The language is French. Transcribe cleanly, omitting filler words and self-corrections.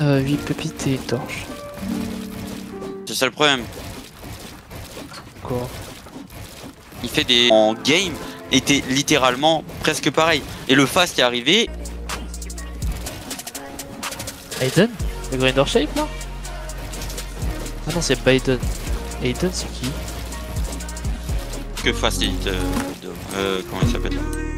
8 pépites et torches. C'est ça le problème. Quoi? Il fait des... En game, était littéralement presque pareil. Et le fast est arrivé... Aiden? Le Grindor Shape là? Ah non, c'est pas Aiden. Aiden c'est qui? Que fast est... comment il s'appelle?